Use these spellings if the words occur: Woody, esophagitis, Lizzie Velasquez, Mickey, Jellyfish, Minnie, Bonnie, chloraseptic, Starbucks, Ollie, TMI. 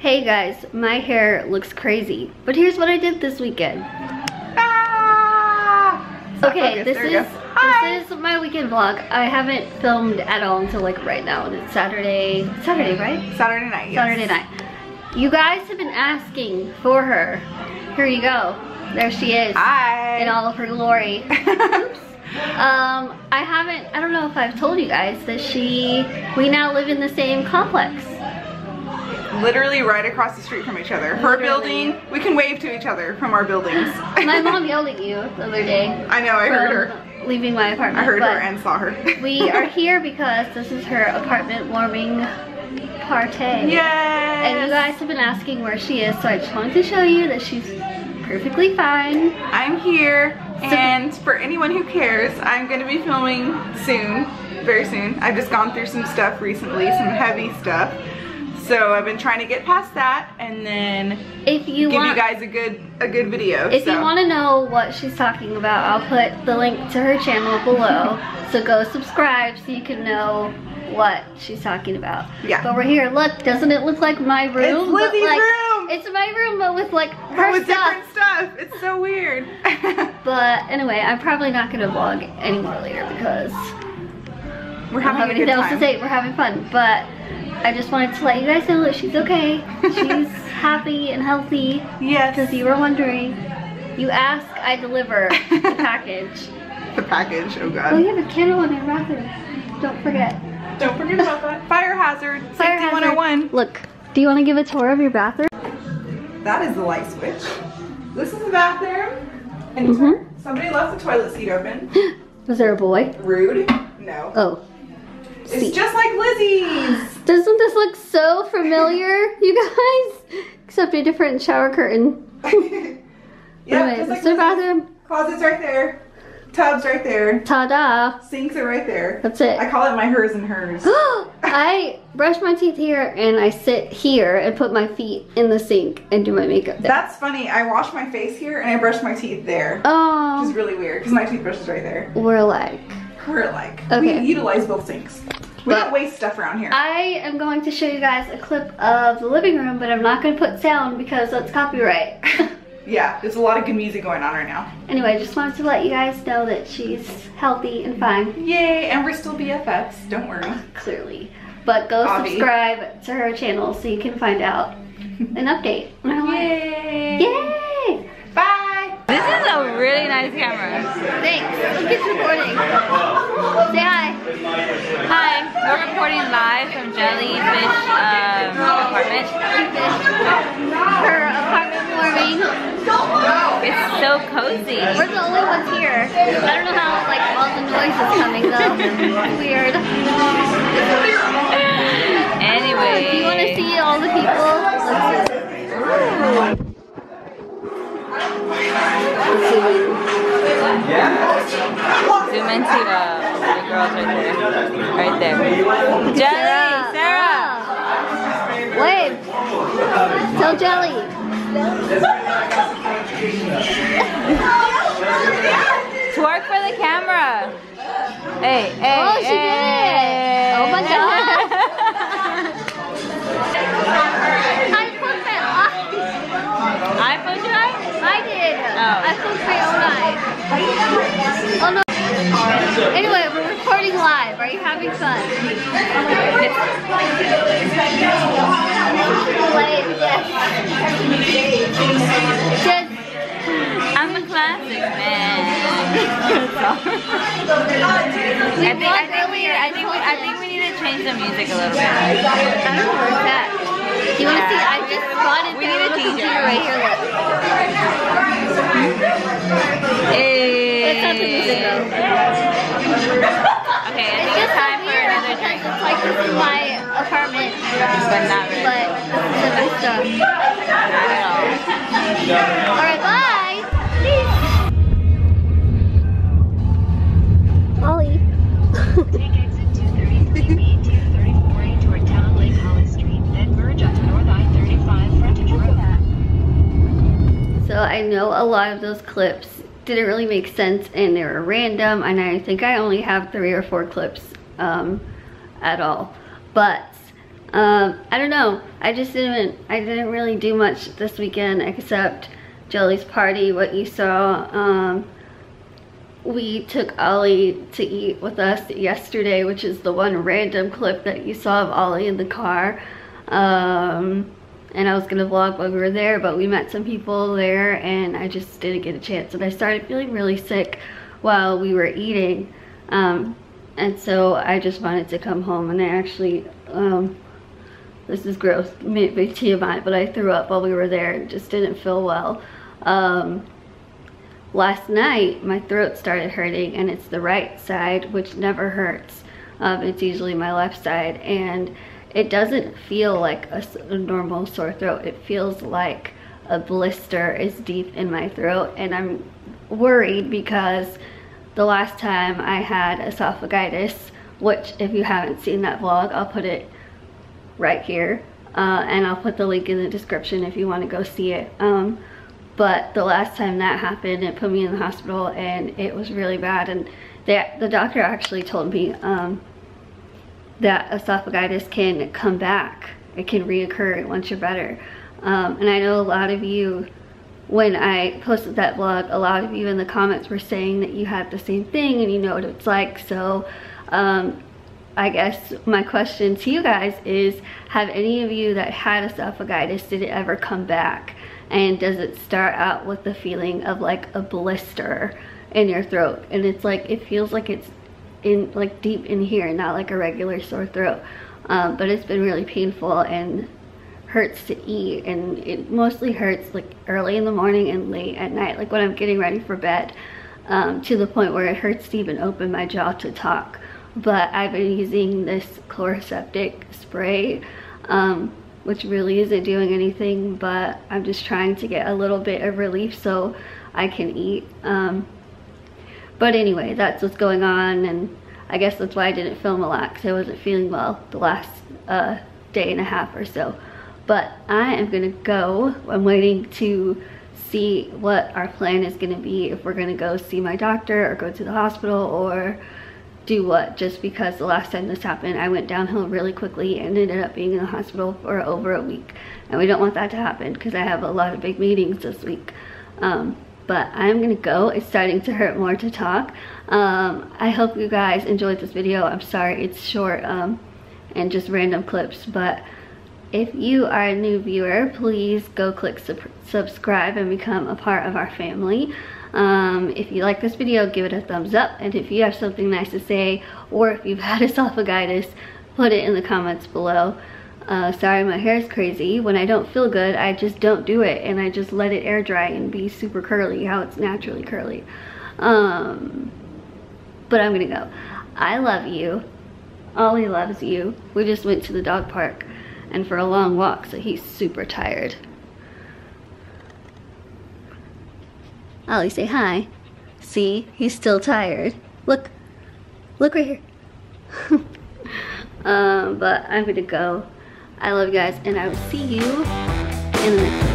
Hey guys, my hair looks crazy, but here's what I did this weekend. Okay, this is my weekend vlog. I haven't filmed at all until like right now, and it's Saturday, right? Saturday night, yes. Saturday night. You guys have been asking for her. Here you go. There she is. Hi. In all of her glory. Oops. I don't know if I've told you guys that we now live in the same complex. Literally right across the street from each other. Her building, we can wave to each other from our buildings. My mom yelled at you the other day. I know, I heard her. Leaving my apartment. I heard her and saw her. We are here because this is her apartment warming party. Yes! And you guys have been asking where she is, so I just wanted to show you that she's perfectly fine. I'm here, and for anyone who cares, I'm going to be filming soon, very soon. I've just gone through some stuff recently, some heavy stuff. So I've been trying to get past that and then give you guys a good video. If you want to know what she's talking about, I'll put the link to her channel below. So go subscribe so you can know what she's talking about. Yeah. But we're here. Look, doesn't it look like my room? It's Lizzie's room! It's my room, but with like her stuff. It's so weird. But anyway, I'm probably not going to vlog anymore later because we don't have anything else to say. We're having fun. But I just wanted to let you guys know that she's okay. She's happy and healthy. Yes. Because you were wondering. You ask, I deliver the package. The package, oh god. Oh, you have a candle in your bathroom. Don't forget. Don't forget about that. Fire hazard. Safety 101. Look, do you want to give a tour of your bathroom? That is the light switch. This is the bathroom. And somebody left the toilet seat open. Was there a boy? Rude. No. Oh. It's just like Lizzie's. Doesn't this look so familiar, you guys? Except a different shower curtain. Yeah, anyway, like the bathroom. Closet's right there. Tub's right there. Ta-da. Sinks are right there. That's it. I call it my hers and hers. I brush my teeth here and I sit here and put my feet in the sink and do my makeup there. That's funny. I wash my face here and I brush my teeth there. Oh. Which is really weird because my toothbrush is right there. We utilize both sinks. We don't waste stuff around here. I am going to show you guys a clip of the living room, but I'm not going to put sound because that's copyright. Yeah, there's a lot of good music going on right now. Anyway, I just wanted to let you guys know that she's healthy and fine. Yay, and we're still BFFs, don't worry. Clearly. But go subscribe to her channel so you can find out an update on her life. Yay! Bye! This is a really nice camera. Thanks. Look, it's recording. Say hi. Hi. We're recording live from Jellyfish apartment. Her apartment warming. It's so cozy. We're the only ones here. I don't know how like all the noise is coming though. It's weird. Anyway. Do you want to see all the people? Zoom into the girls right there. Jelly! Sarah! Wow. Wave! Tell Jelly! Twerk for the camera! Hey, hey, oh, she did! Oh my god! I put my eye! I put your eye? I did! Oh. I put my own eye. Oh no! Anyway, we're recording live. Are you having fun? I'm a classic man. I think we need to change the music a little bit. I don't know where's that. You want to see? I just spotted the little computer right here. Look. Hey. Okay, I think it's time for another drink. It's like this is my apartment, but this is my stuff. Not at all. Alright, bye! Ollie. Take exit 233B, 234A toward Town Lake Holly Street, then merge onto North I-35 frontage road. So I know a lot of those clips didn't really make sense and they were random, and I think I only have 3 or 4 clips at all, but I don't know. I didn't really do much this weekend except Jelly's party, what you saw. We took Ollie to eat with us yesterday, which is the one random clip that you saw of Ollie in the car. And I was gonna vlog while we were there, but we met some people there and I just didn't get a chance. And I started feeling really sick while we were eating. And so I just wanted to come home, and I actually, this is gross, big TMI, but I threw up while we were there and just didn't feel well. Last night, my throat started hurting, and it's the right side, which never hurts. It's usually my left side, and it doesn't feel like a normal sore throat. It feels like a blister is deep in my throat, and I'm worried because the last time I had esophagitis, which if you haven't seen that vlog, I'll put it right here, and I'll put the link in the description if you want to go see it. But the last time that happened, it put me in the hospital, and it was really bad. And the doctor actually told me that esophagitis can come back. It can reoccur once you're better. And I know a lot of you, when I posted that vlog, a lot of you in the comments were saying that you had the same thing and you know what it's like. So I guess my question to you guys is, have any of you that had esophagitis, did it ever come back? And does it start out with the feeling of like a blister in your throat? And it's like, it feels like it's in like deep in here, not like a regular sore throat. But it's been really painful and hurts to eat, and it mostly hurts like early in the morning and late at night, like when I'm getting ready for bed, to the point where it hurts to even open my jaw to talk. But I've been using this chloraseptic spray, which really isn't doing anything, but I'm just trying to get a little bit of relief so I can eat. But anyway, that's what's going on, and I guess that's why I didn't film a lot, because I wasn't feeling well the last day and a half or so. But I am gonna go. I'm waiting to see what our plan is gonna be, if we're gonna go see my doctor or go to the hospital or do what, just because the last time this happened, I went downhill really quickly and ended up being in the hospital for over a week. And we don't want that to happen, because I have a lot of big meetings this week. But I'm gonna go. It's starting to hurt more to talk. I hope you guys enjoyed this video. I'm sorry it's short and just random clips, but if you are a new viewer, please go click subscribe and become a part of our family. If you like this video, give it a thumbs up, and if you have something nice to say, or if you've had esophagitis, put it in the comments below. Sorry my hair is crazy. When I don't feel good, I just don't do it, and I just let it air dry and be super curly, how it's naturally curly. But I'm gonna go. I love you. Ollie loves you. We just went to the dog park and for a long walk, so he's super tired. Ollie, say hi. See, he's still tired. Look, look right here. But I'm gonna go. I love you guys, and I will see you in the next